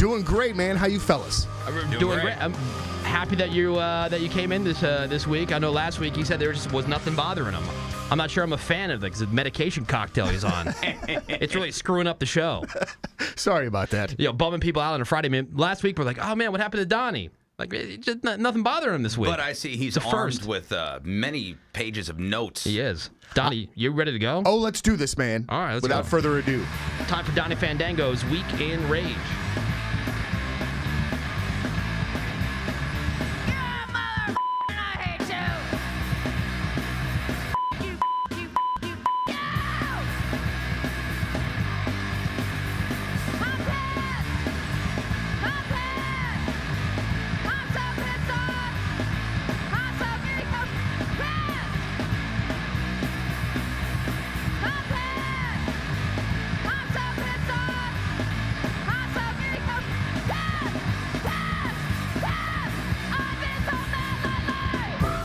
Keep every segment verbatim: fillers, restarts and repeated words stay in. doing great, man. How you fellas? I'm doing, doing great. great. I'm happy that you uh, that you came in this uh, this week. I know last week you said there just was nothing bothering him. I'm not sure I'm a fan of it because the medication cocktail he's on. It's really screwing up the show. Sorry about that. You know, bumming people out on a Friday. I mean, last week we're like, oh man, what happened to Donny? Like, it just nothing bothering him this week. But I see he's armed first. with uh, many pages of notes. He is. Donny, I, you ready to go? Oh, let's do this, man. All right, let's Without go. further ado. Time for Donny Fandango's Week in Rage.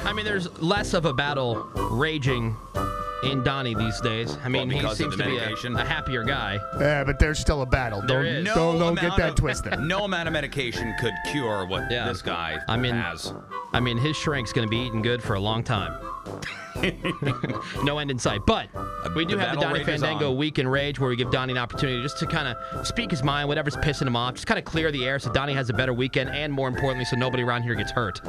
I mean, there's less of a battle raging in Donny these days. I mean, well, he seems to be a, a happier guy. Yeah, but there's still a battle. There don't, is. Don't, no don't get that of, twisted. No amount of medication could cure what yeah. this guy I mean, has. I mean, his shrink's going to be eating good for a long time. No end in sight. But we do the have the Donny Fandango Week in Rage, where we give Donny an opportunity just to kind of speak his mind, whatever's pissing him off, just kind of clear the air so Donny has a better weekend, and more importantly, so nobody around here gets hurt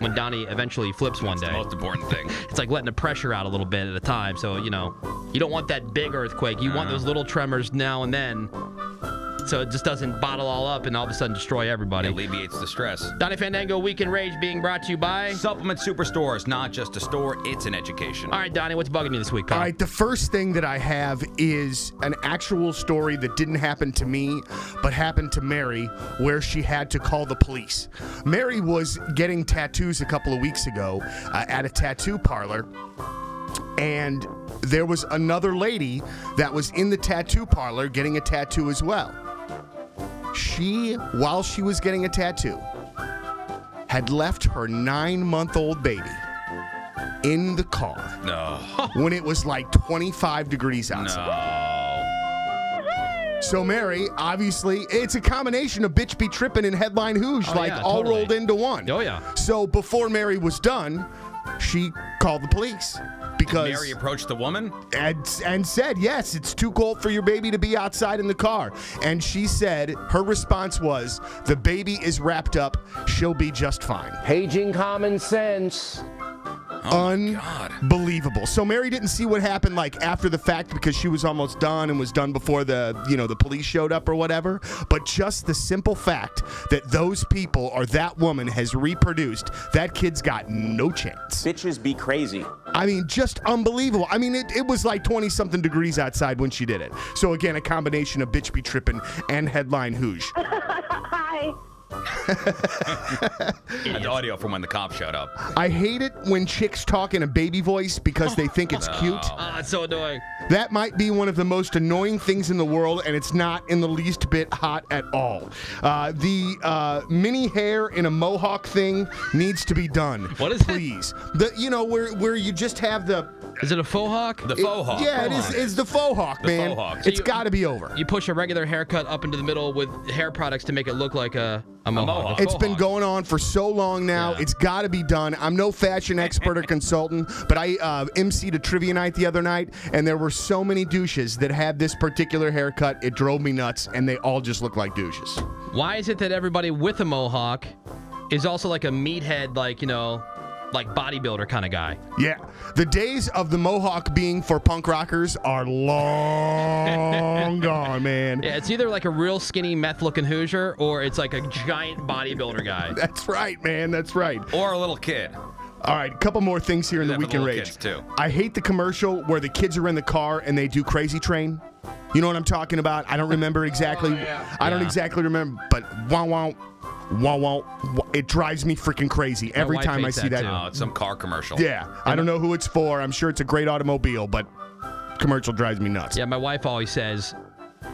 when Donny eventually flips one That's day. That's the most important thing. It's like letting the pressure out a little bit at a time. So, you know, you don't want that big earthquake. You uh. want those little tremors now and then. So it just doesn't bottle all up and all of a sudden destroy everybody. It alleviates the stress. Donny Fandango Week in Rage being brought to you by Supplement Superstore. It's not just a store, it's an education. All right, Donny, what's bugging you this week, Kyle? All right, the first thing that I have is an actual story that didn't happen to me, but happened to Mary, where she had to call the police. Mary was getting tattoos a couple of weeks ago uh, at a tattoo parlor, and there was another lady that was in the tattoo parlor getting a tattoo as well. She, while she was getting a tattoo, had left her nine-month-old baby in the car. No. When it was like twenty-five degrees outside. No. So Mary, obviously, it's a combination of Bitch Be Trippin' and Headline Hooge, oh, like yeah, all totally. rolled into one. Oh yeah. So before Mary was done, she called the police. Because Mary approached the woman and, and said, yes, it's too cold for your baby to be outside in the car. And she said, her response was, the baby is wrapped up. She'll be just fine. Paging common sense. Oh, unbelievable. God. So Mary didn't see what happened like after the fact because she was almost done and was done before the, you know, the police showed up or whatever. But just the simple fact that those people or that woman has reproduced, that kid's got no chance. Bitches be crazy. I mean, just unbelievable. I mean, it, it was like twenty something degrees outside when she did it. So again, a combination of Bitch Be Trippin' and Headline Hooge. Hi. That's audio from when the cops showed up. I hate it when chicks talk in a baby voice because they think it's no. cute. Oh, it's so annoying. That might be one of the most annoying things in the world, and it's not in the least bit hot at all. Uh, the uh, mini hair in a Mohawk thing needs to be done. What is Please. It? The, you know, where where you just have the... Is it a faux hawk? The faux hawk. Yeah, faux it hawk. is. It's the faux hawk, the man. Faux hawk. So it's got to be over. You push a regular haircut up into the middle with hair products to make it look like a... A mohawk. A mohawk. It's been going on for so long now. Yeah. It's got to be done. I'm no fashion expert or consultant, but I uh, emceed a trivia night the other night, and there were so many douches that had this particular haircut. It drove me nuts, and they all just look like douches. Why is it that everybody with a mohawk is also like a meathead, like, you know, like bodybuilder kind of guy? Yeah. The days of the mohawk being for punk rockers are long gone, man. Yeah, it's either like a real skinny meth-looking Hoosier or it's like a giant bodybuilder guy. That's right, man. That's right. Or a little kid. All right, a couple more things here in the Week in Rage. Too. I hate the commercial where the kids are in the car and they do Crazy Train. You know what I'm talking about? I don't remember exactly. Oh, yeah. I yeah. don't exactly remember, but wah wah. Wah, wah, wah. It drives me freaking crazy My every time I see that. that. Oh, it's some car commercial. Yeah. yeah. I don't know who it's for. I'm sure it's a great automobile, but commercial drives me nuts. Yeah, my wife always says,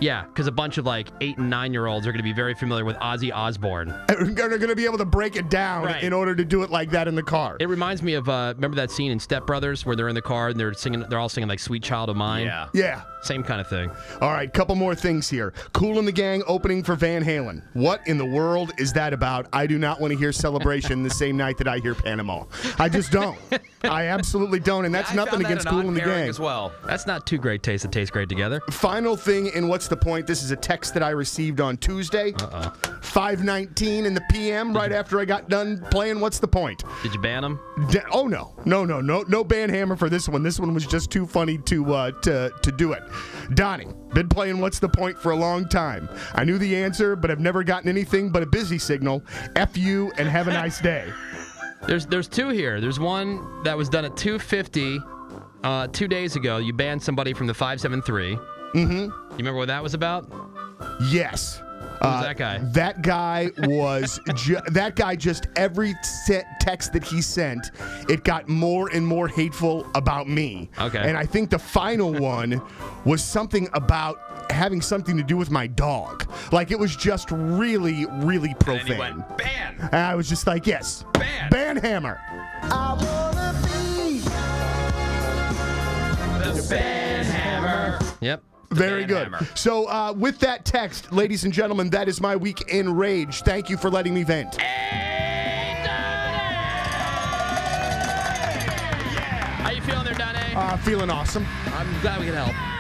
Yeah, because a bunch of like eight and nine year olds are going to be very familiar with Ozzy Osbourne. And they're going to be able to break it down right. in order to do it like that in the car. It reminds me of uh, remember that scene in Step Brothers where they're in the car and they're singing, they're all singing like "Sweet Child of Mine." Yeah, yeah, same kind of thing. All right, couple more things here. Kool and the Gang opening for Van Halen. What in the world is that about? I do not want to hear Celebration the same night that I hear Panama. I just don't. I absolutely don't, and that's yeah, nothing that against Kool and the Gang as well. That's not two great tastes that taste great together. Final thing in What's the Point? This is a text that I received on Tuesday, uh-uh. five nineteen in the P M, right after I got done playing What's the Point. Did you ban them? De oh, no. No, no, no. No ban hammer for this one. This one was just too funny to, uh, to, to do it. Donnie, been playing What's the Point for a long time. I knew the answer, but I've never gotten anything but a busy signal. F you and have a nice day. There's, there's two here. There's one that was done at two fifty uh, two days ago. You banned somebody from the five seven three. Mm-hmm. You remember what that was about? Yes. Who was uh, that guy? That guy was ju that guy. Just every set text that he sent, it got more and more hateful about me. Okay. And I think the final one was something about having something to do with my dog. Like, it was just really, really profane. And then he went, ban. And I was just like, yes. Ban. Ban hammer. I wanna be the ban hammer. Yep. Very good. Hammer. So uh, with that text, ladies and gentlemen, that is my week in rage. Thank you for letting me vent. Hey, Donny! Yeah. How you feeling there, Donny? Uh, feeling awesome. I'm glad we can help.